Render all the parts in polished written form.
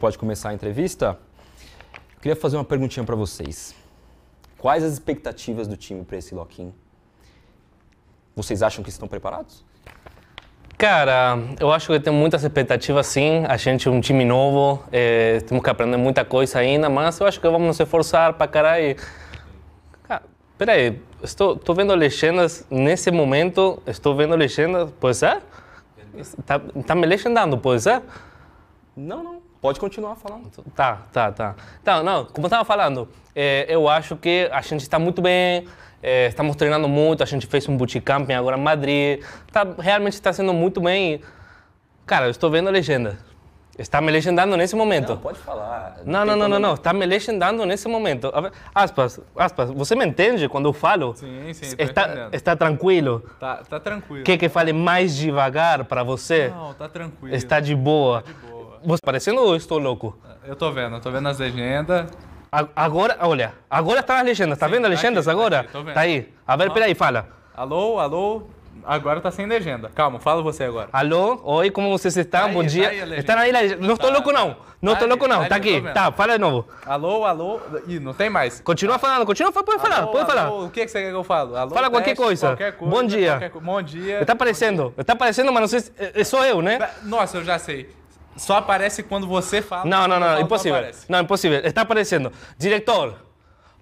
Pode começar a entrevista. Eu queria fazer uma perguntinha para vocês. Quais as expectativas do time para esse lock-in? Vocês acham que estão preparados? Cara, eu acho que tem muitas expectativas, sim. A gente é um time novo, temos que aprender muita coisa ainda, mas eu acho que vamos nos esforçar para caralho. Cara, peraí, estou vendo legendas nesse momento, pode ser? Tá me legendando, pode ser? Não. Pode continuar falando. Tá. Então, como eu estava falando, eu acho que a gente está muito bem, estamos treinando muito, a gente fez um bootcamp agora em Madrid, realmente está sendo muito bem. Cara, eu estou vendo a legenda. Está me legendando nesse momento. Não, pode falar. Não. Está me legendando nesse momento. Aspas. Você me entende quando eu falo? Sim. Está tranquilo? Tá tranquilo. Quer que fale mais devagar para você? Não, tá tranquilo. Está de boa. Você parecendo ou eu estou louco? Eu tô vendo as legendas. Agora, olha, agora tá as legendas, tá? Sim, vendo as legendas aqui, agora? Tá, aqui, tá aí, a ver, peraí, fala. Alô, agora tá sem legenda. Calma, fala você agora. Alô, oi, como vocês estão? Tá bom aí, dia. Tá aí, não estou louco não, tá aqui, tá, fala de novo. Alô, ih, não tem mais. Continua falando, pode falar. Alô, o que você quer que eu falo? Alô, fala qualquer coisa. Bom dia. Tá aparecendo, mas não sei, sou eu, né? Nossa, eu já sei. Só aparece quando você fala. Não, impossível. Impossível. Está aparecendo. Diretor.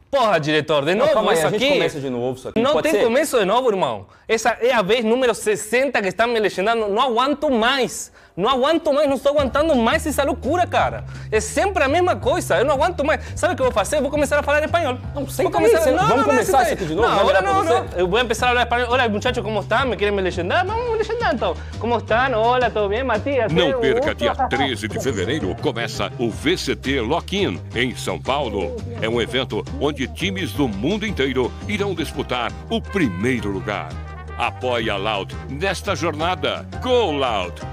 Porra, diretor, de novo isso aqui. Começa de novo isso aqui. Não tem começo de novo, irmão. Essa é a vez número 60 que estão me legendando. Não aguanto mais. Não estou aguentando mais essa loucura, cara. É sempre a mesma coisa. Eu não aguanto mais. Sabe o que eu vou fazer? Vou começar a falar espanhol. Vamos começar isso aqui de novo? Não. Eu vou começar a falar espanhol. Olha, muchachos, como estão? Me querem me legendar? Vamos me legendar, então. Como estão? Olá, tudo bem, Matias? Não perca, dia 13 de fevereiro, começa o VCT Lock-in em São Paulo. É um evento onde times do mundo inteiro irão disputar o primeiro lugar. Apoie a Loud nesta jornada. Go Loud!